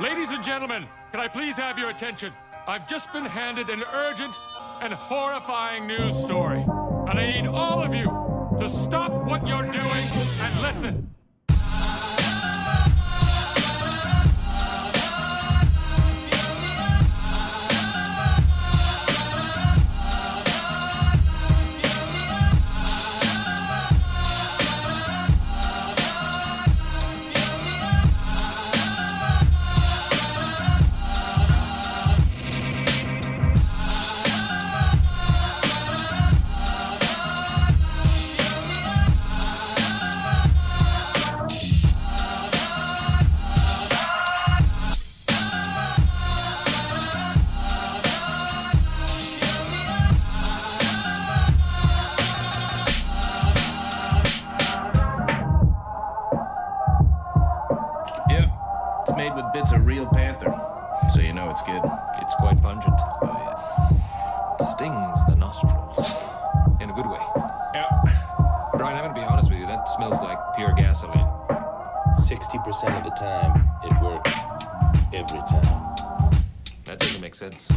Ladies and gentlemen, can I please have your attention? I've just been handed an urgent and horrifying news story. And I need all of you to stop what you're doing and listen. It's a real panther, so you know it's good. It's quite pungent. Oh, yeah. Stings the nostrils. In a good way. Yeah. Brian, I'm gonna be honest with you. That smells like pure gasoline. 60% of the time, it works. Every time. That doesn't make sense.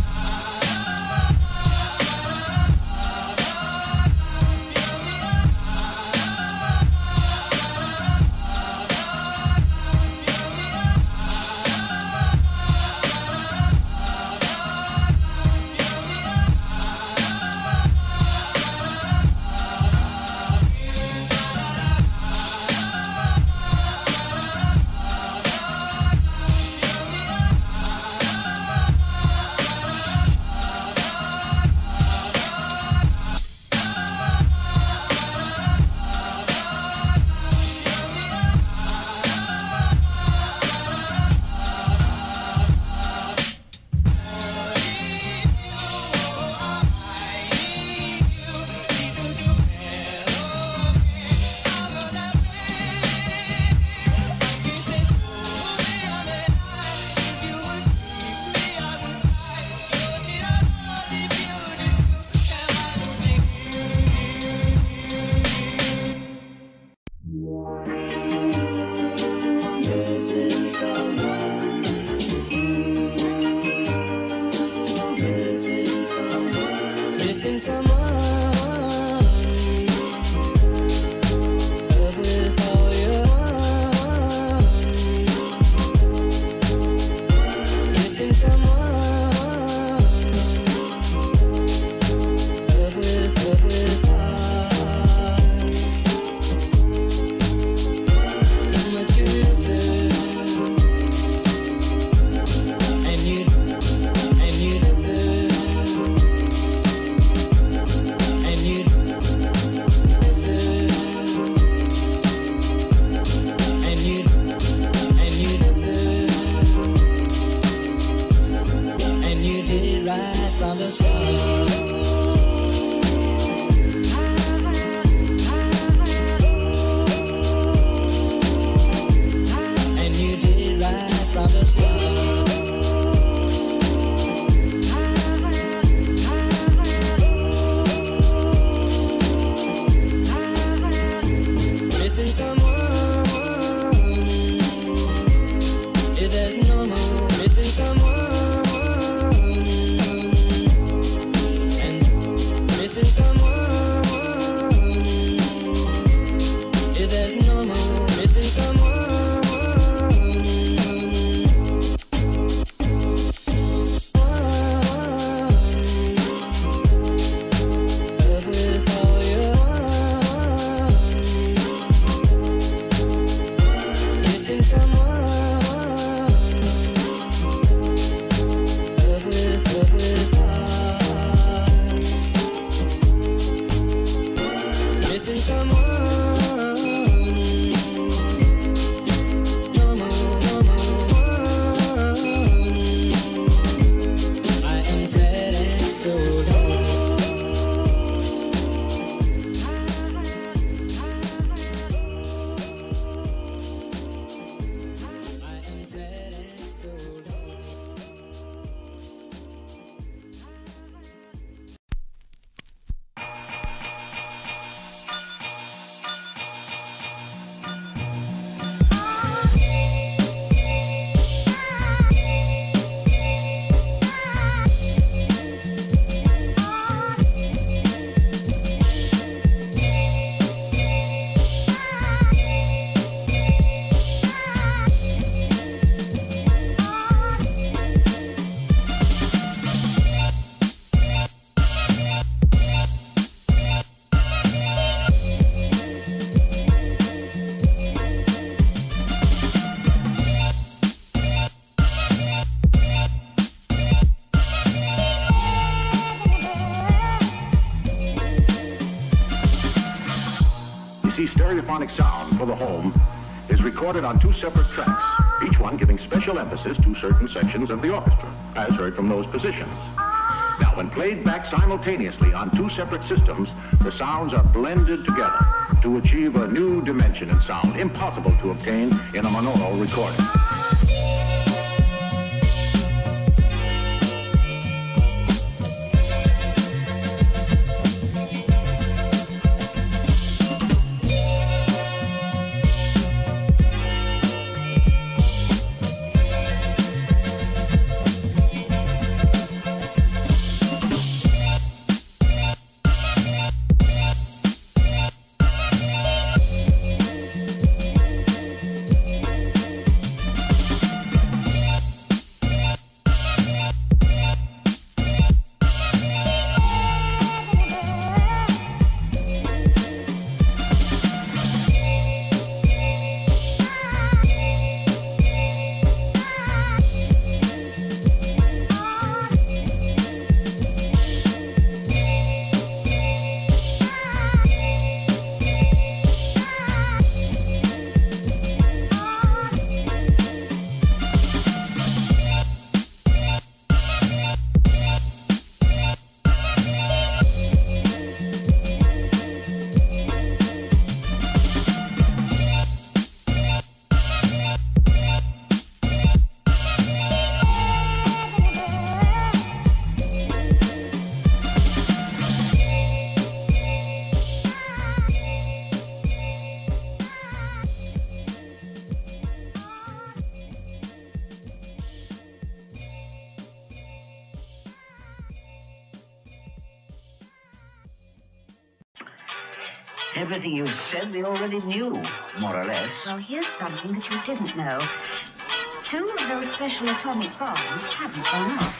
Missing someone with all your own. Missing someone with heart. How much you deserve, and you deserve. From the sea. BBC stereophonic sound for the home is recorded on two separate tracks, each one giving special emphasis to certain sections of the orchestra, as heard from those positions. Now, when played back simultaneously on two separate systems, the sounds are blended together to achieve a new dimension in sound impossible to obtain in a monaural recording. Everything you said we already knew, more or less. Well, here's something that you didn't know. Two of those special atomic bombs haven't gone off.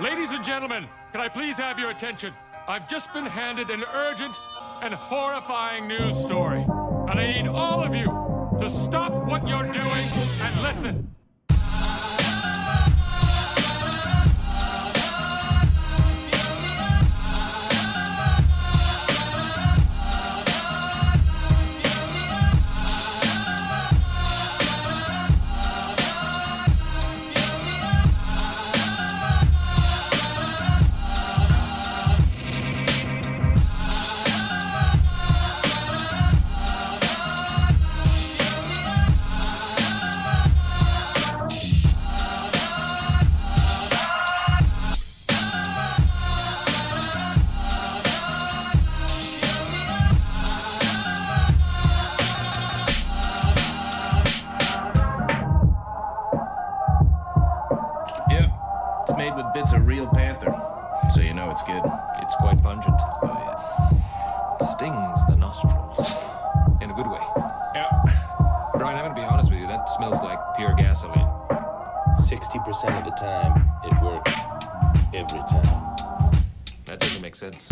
Ladies and gentlemen, can I please have your attention? I've just been handed an urgent and horrifying news story, and I need all of you to stop what you're doing and listen. It's a real panther, so you know it's good. It's quite pungent. Oh, yeah. Stings the nostrils. In a good way. Yeah. Brian, I'm gonna be honest with you. That smells like pure gasoline. 60% of the time, it works. Every time. That doesn't make sense.